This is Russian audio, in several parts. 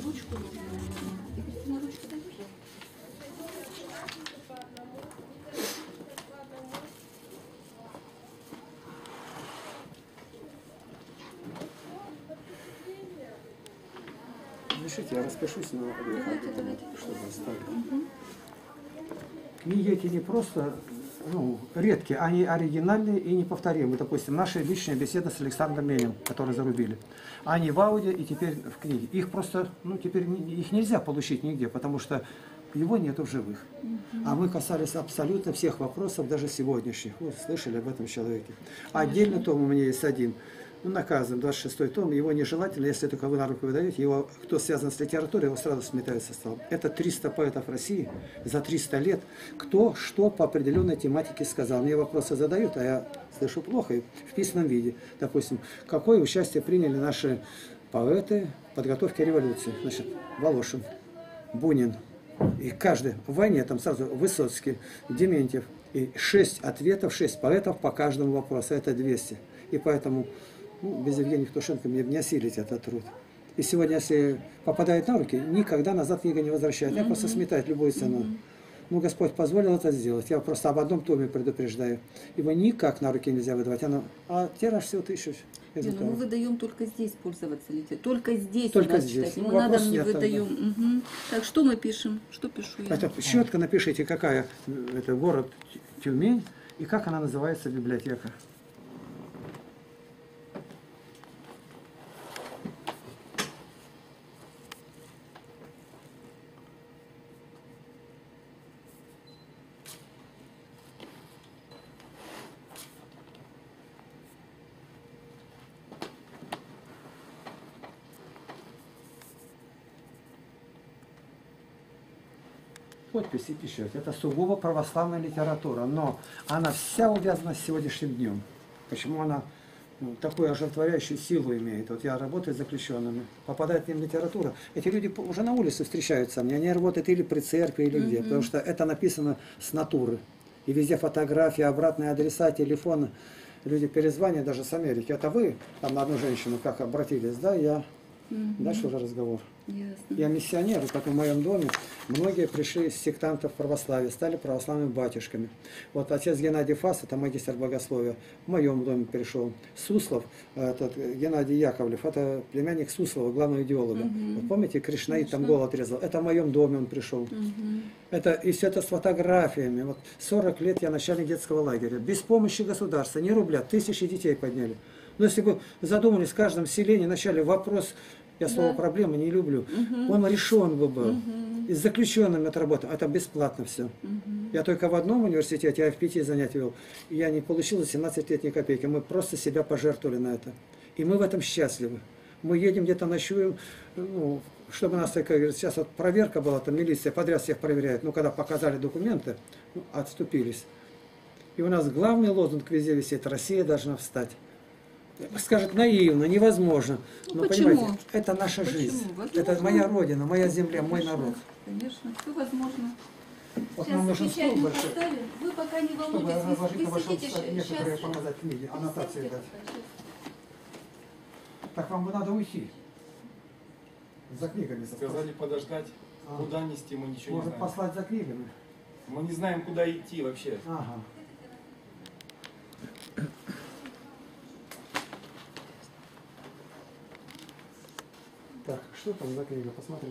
ручку нужно. Екатерина, ручку дай. Разрешите, я распишусь на чтобы. Книги эти не просто редкие, они оригинальные и неповторимые. Допустим, наша личная беседа с Александром Меем, который зарубили. Они в аудио и теперь в книге. Их просто, теперь их нельзя получить нигде, потому что его нету в живых. А мы касались абсолютно всех вопросов, даже сегодняшних. Вы слышали об этом человеке. Отдельно том у меня есть один. Наказан, 26-й том, его нежелательно, если только вы на руку выдаете, его, кто связан с литературой, его сразу сметают со стола. Это 300 поэтов России за 300 лет, кто что по определенной тематике сказал. Мне вопросы задают, а я слышу плохо, и в письменном виде. Допустим, какое участие приняли наши поэты в подготовке революции? Значит, Волошин, Бунин, и каждый в войне, там сразу Высоцкий, Дементьев, и 6 ответов, 6 поэтов по каждому вопросу, это 200. И поэтому... без Евгения Ктушенко мне не осилить этот труд. И сегодня, если попадает на руки, никогда назад книга не возвращает. Я просто сметаю любую цену. Господь позволил это сделать. Я просто об одном томе предупреждаю. Его никак на руки нельзя выдавать. Оно... А тираж всего 1000. Мы выдаем только здесь пользоваться литературой. Только здесь. Только здесь. Мы на дом не выдаем. Так, что мы пишем? Что пишу я? Четко напишите, какая это город Тюмень и как она называется библиотека. Подписи пишет. Это сугубо православная литература, но она вся увязана с сегодняшним днем. Почему она такую оживотворяющую силу имеет? Вот я работаю с заключенными, попадает к ним литература. Эти люди уже на улице встречаются, они работают или при церкви, или где, потому что это написано с натуры. И везде фотографии, обратные адреса, телефоны. Люди перезванивают даже с Америки. Это вы, там на одну женщину как обратились, да, я... Дальше уже разговор. Ясно. Я миссионер, как и в моем доме. Многие пришли из сектантов православия, стали православными батюшками. Вот отец Геннадий Фас, это магистр богословия, в моем доме перешел. Суслов, этот Геннадий Яковлев, это племянник Суслова, главного идеолога. Вот помните, Кришнаид там голову отрезал? Это в моем доме он пришел. Это, и все это с фотографиями. Вот 40 лет я начальник детского лагеря. Без помощи государства, ни рубля, тысячи детей подняли. Но если бы задумались в каждом селении, вначале вопрос... Я слово «проблемы» не люблю. Он решен бы был. И с заключенными отработал. Это бесплатно все. Я только в одном университете, я в 5 занятий вел. Я не получил 17 лет ни копейки. Мы просто себя пожертвовали на это. И мы в этом счастливы. Мы едем где-то ночуем, чтобы нас только... Сейчас вот проверка была, там милиция подряд всех проверяет. Когда показали документы, отступились. И у нас главный лозунг везде висит: «Россия должна встать». Скажет наивно, невозможно. Но понимаете, это наша жизнь. Возможно. Это моя родина, моя земля, конечно, мой народ. Конечно, все возможно. Вот сейчас нам нужен стол большой. Вы пока не волнуйтесь, вы некоторые показать книги, аннотации дать. Так вам бы надо уйти. За книгами. Сказали подождать, куда нести, мы ничего не знаем. Может послать за книгами? Мы не знаем, куда идти вообще. Ага. Так, что там за книга? Посмотри.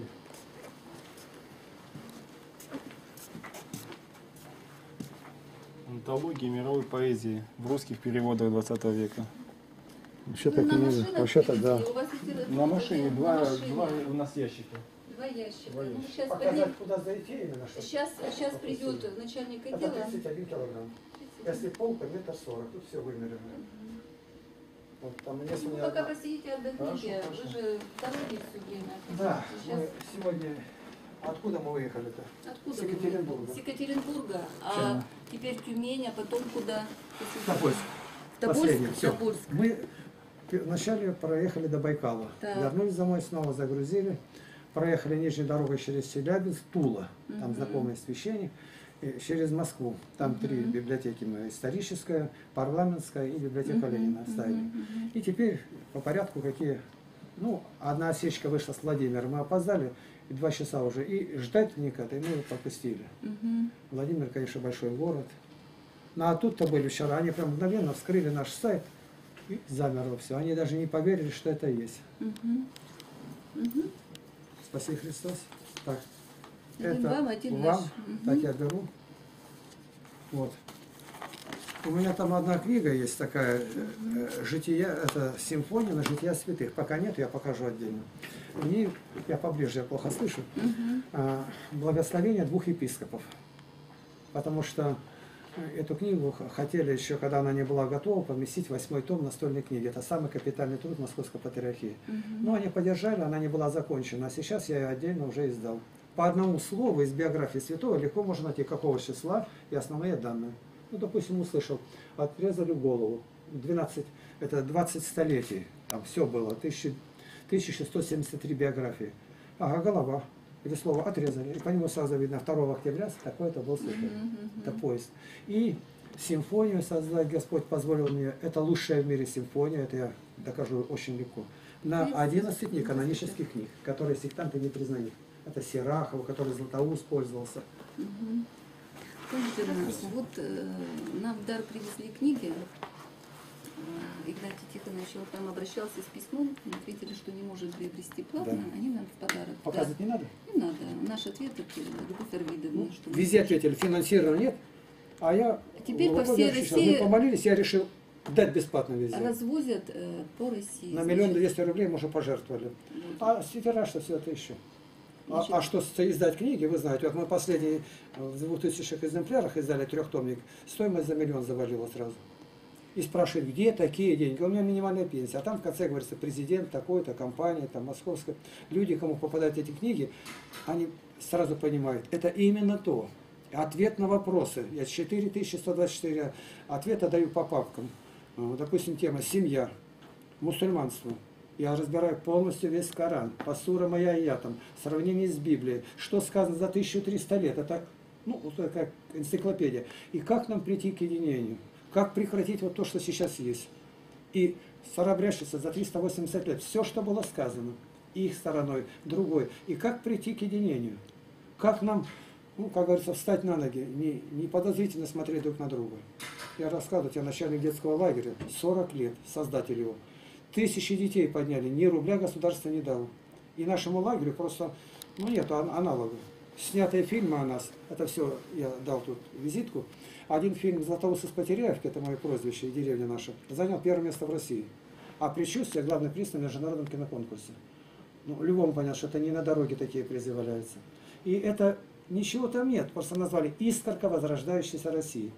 Антология мировой поэзии в русских переводах 20 века. Вообще-то книга. Вообще-то, да. На машине два у нас ящика. Два ящика. Ну, сейчас показать, куда зайти или на что? Сейчас придет начальник отдела. Это 31 килограмм. Если полка, метр 40. Тут все вымерено. Вот там, если вы пока посидите, отдохните, вы же в дороге все время. Да, сейчас... мы сегодня... Откуда мы выехали-то? Откуда? С Екатеринбурга. С Екатеринбурга, а теперь Тюмень, а потом куда? В Тобольск. В Тобольск? В Тобольск. Мы вначале проехали до Байкала, вернулись домой, снова загрузили, проехали нижней дорогой через Челябинск, Тула, там знакомый священник. Через Москву. Там 3 библиотеки мы: историческая, парламентская и библиотека Ленина ставили. И теперь по порядку какие Ну, одна осечка вышла с Владимиром, мы опоздали, и 2 часа уже, и ждать некогда, и мы его пропустили. Владимир, конечно, большой город. Ну, а тут-то были вчера, они прям мгновенно вскрыли наш сайт, и замерло все. Они даже не поверили, что это есть. Спаси Христос. Так, это вам, так я беру. Вот. У меня там одна книга есть такая, «Жития», это симфония на жития святых. Пока нет, я покажу отдельно. В ней, я поближе, я плохо слышу, благословение 2 епископов. Потому что эту книгу хотели еще, когда она не была готова, поместить 8-й том настольной книги. Это самый капитальный труд Московской патриархии. Но они поддержали, она не была закончена. А сейчас я ее отдельно уже издал. По одному слову из биографии святого легко можно найти, какого числа и основные данные. Ну, допустим, услышал, отрезали голову, 12, это 20 столетий, там все было, 1673 биографии. Ага, голова, или слово отрезали, и по нему сразу видно, 2 октября такой-то был святой, это поезд. И симфонию создать Господь позволил мне, это лучшая в мире симфония, это я докажу очень легко, на 11 неканонических книг, которые сектанты не признают. Это Серахов, который Златоуст пользовался. Вот нам в дар привезли книги. Игнатий Тихонович там обращался с письмом, ответили, что не может приобрести платно, они нам в подарок. Показывать не надо? Не надо. Наш ответ видно, что везде ответили, финансирования нет. А я теперь по всей России... Мы помолились, я решил дать бесплатно везде. Развозят по России. На 1 200 000 рублей мы уже пожертвовали. А свитера, что все это еще? А что издать книги, вы знаете, вот мы последний в 2000 экземплярах издали 3-томник, стоимость за 1 000 000 завалила сразу. И спрашивают, где такие деньги? У меня минимальная пенсия, а там в конце говорится президент такой-то, компания, там московская. Люди, кому попадают эти книги, они сразу понимают, это именно то. Ответ на вопросы, я 4124 ответа даю по папкам. Допустим, тема «Семья», «Мусульманство». Я разбираю полностью весь Коран, пасура моя и я там, сравнение с Библией, что сказано за 1300 лет, это, ну, как энциклопедия. И как нам прийти к единению, как прекратить вот то, что сейчас есть. И сорабрящийся за 380 лет, все, что было сказано, их стороной, другой. И как прийти к единению, как нам, ну, как говорится, встать на ноги, не подозрительно смотреть друг на друга. Я рассказываю тебе, начальник детского лагеря, 40 лет, создатель его. Тысячи детей подняли, ни рубля государство не дало. И нашему лагерю просто, ну, нет аналогов. Снятые фильмы о нас, это все, я дал тут визитку. Один фильм «Златоуст Потеряевки», это мое прозвище, деревня наша, занял 1-е место в России. А «Предчувствие» — главный приз на международном киноконкурсе. Ну, любому понятно, что это не на дороге такие призы валяются. И это ничего там нет, просто назвали «Искорка возрождающейся России».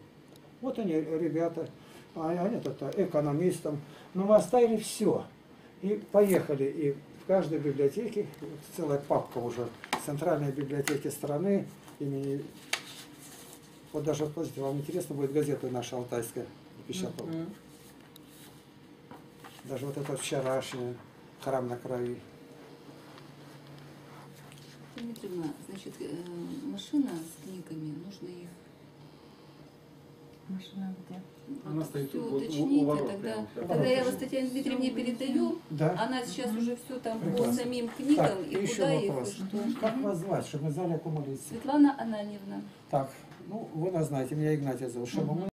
Вот они, ребята... А нет, это экономистом. Но мы оставили все. И поехали. И в каждой библиотеке, целая папка уже, центральной библиотеки страны, имени... Вот даже, смотрите, вам интересно будет, газета наша «Алтайская» печатала. Даже вот это вчерашнее, «Храм на крови». Дмитриевна, значит, машина с книгами, нужно их... Машина где? Она стоит у ворот. Тогда я вас Татьяне Дмитриевне передаю. Да. Она сейчас уже все там по самим книгам. Так, и еще куда вопрос. Их, как вас звать, чтобы мы знали, о ком молиться? Светлана Ананьевна. Так, ну вы нас знаете, меня Игнатий зовут. Чтобы мы